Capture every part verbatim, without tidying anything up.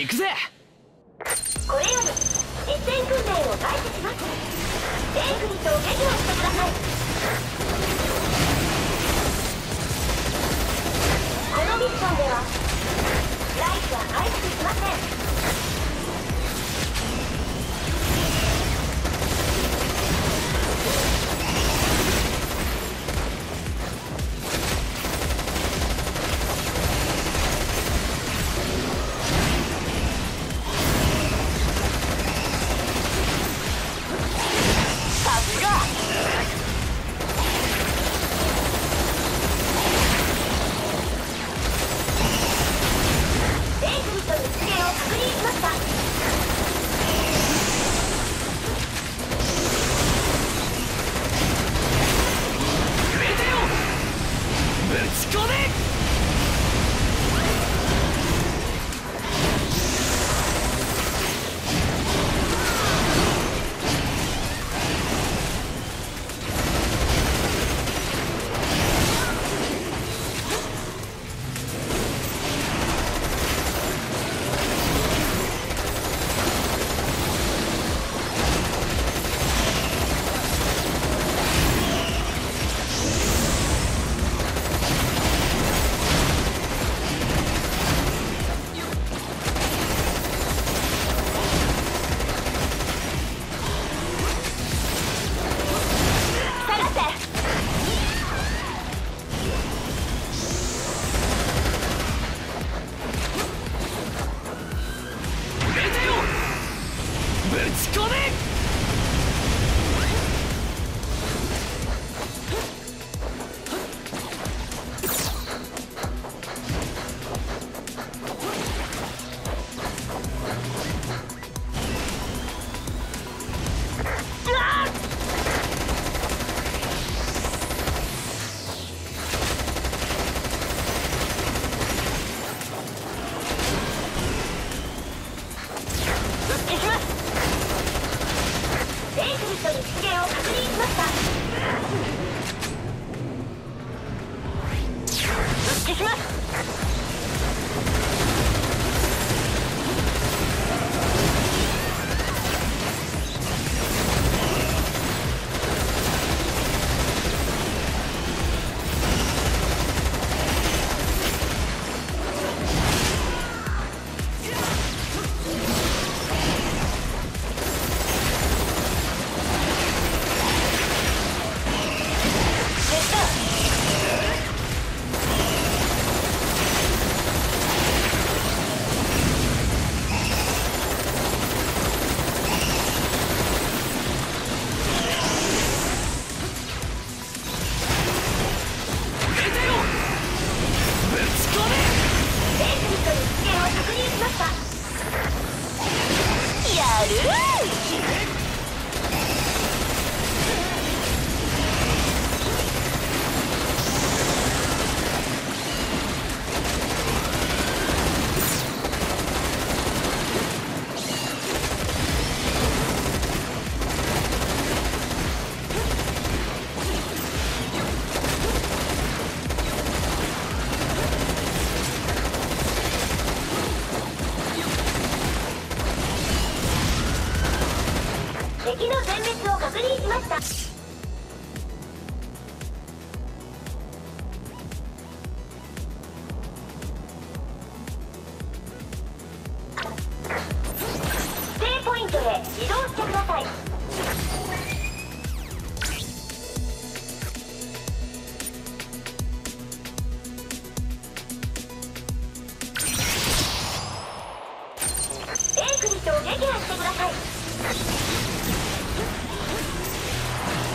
行くぜ。これより実戦訓練を開始します。全組と激をしてください。このミッションではライフは回復しません。敵の全滅を確認しました。指定ポイントへ移動してください。A組と撃破してください。Thank you.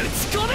ち込め！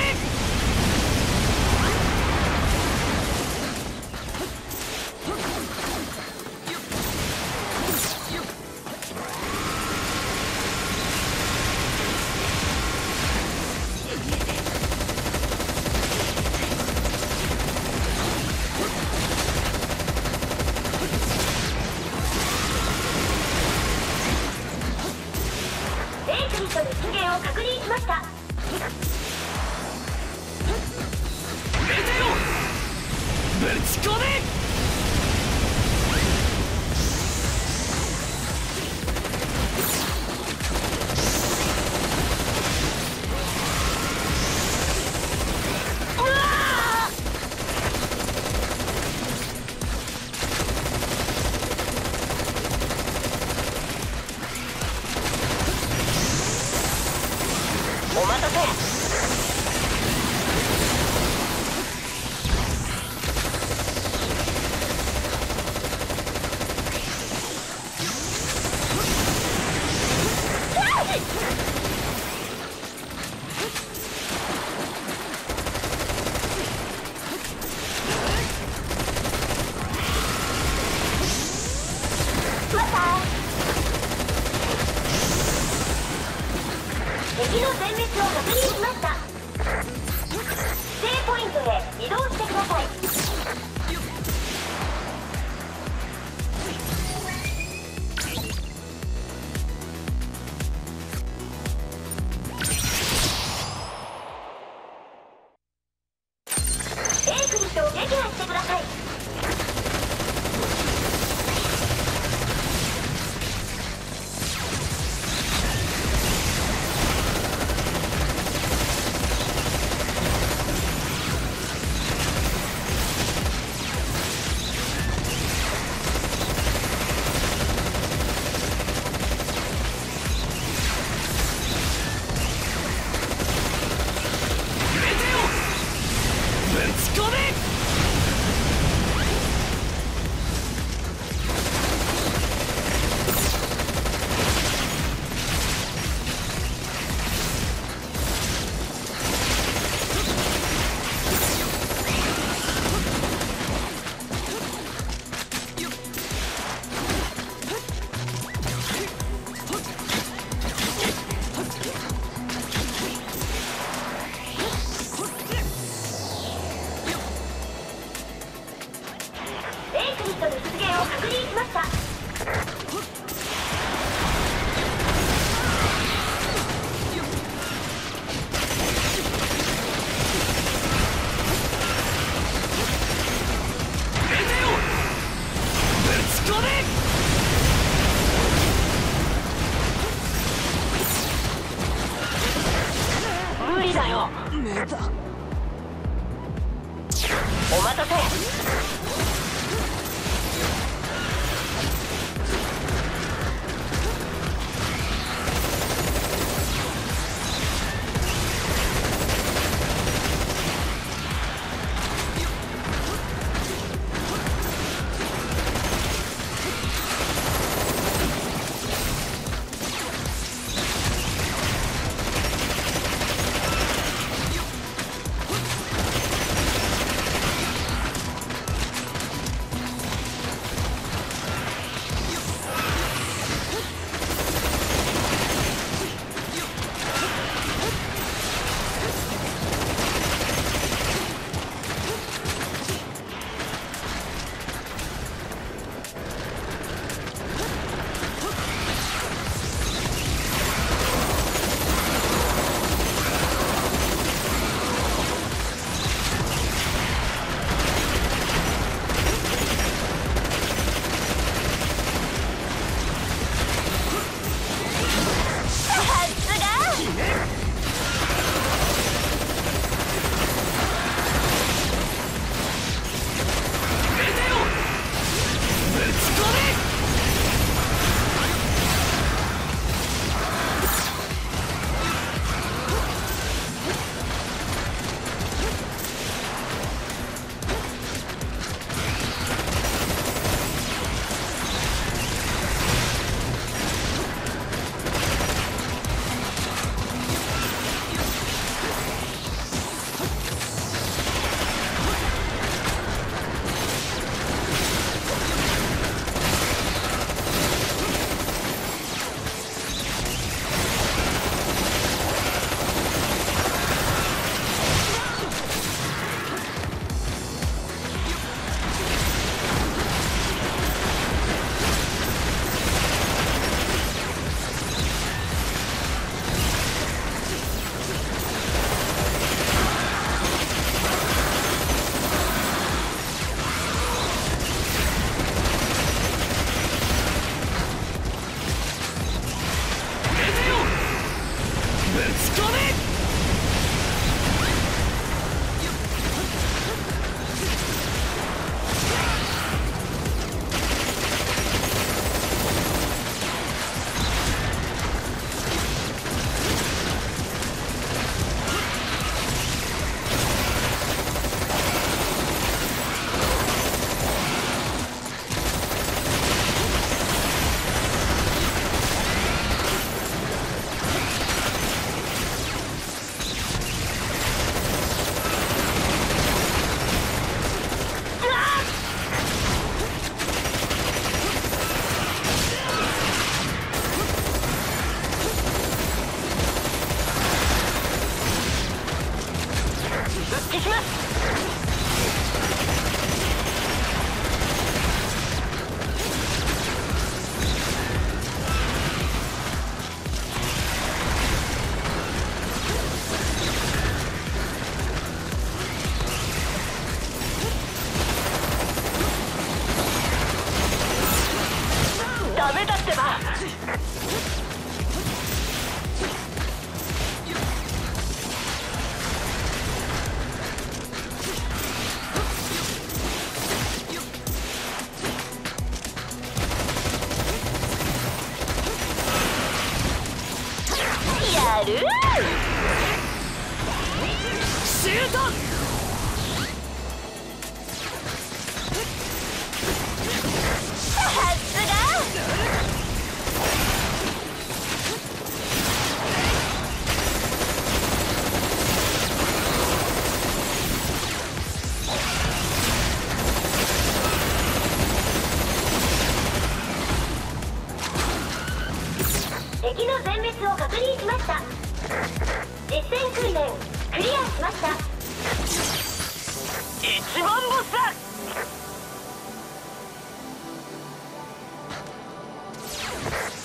撃ちます。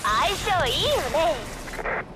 相性いいよね。